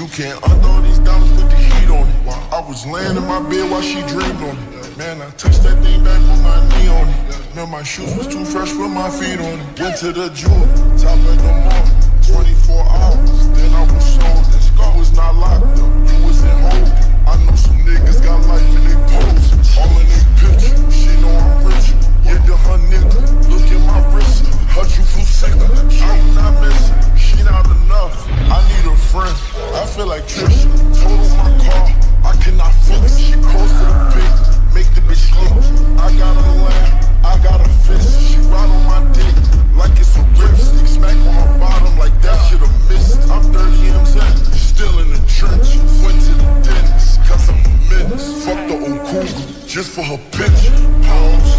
You can't undo these dollars, put the heat on it. I was laying in my bed while she dreamed on it. Man, I touched that thing back with my knee on it. Man, my shoes was too fresh with my feet on it. Went to the jewel, top of the morning, 24 hours, then I was sold. This car was not locked up, it was in hold. I know some niggas got life in their clothes, all in their picture. She know I'm rich, get to her nigga. Look at my wrist, her you feel sick. I'm not missing. Not enough, I need a friend. I feel like Trisha, total my car, I cannot fix. She close to the pig, make the bitch look. I got a lamb, I got a fist. She ride on my dick, like it's a ripstick. Smack on her bottom, like that shit a missed. I'm 30 M's in, still in the trench. Went to the dentist, cause I'm a menace. Fuck the old cougar, just for her bitch. Pounds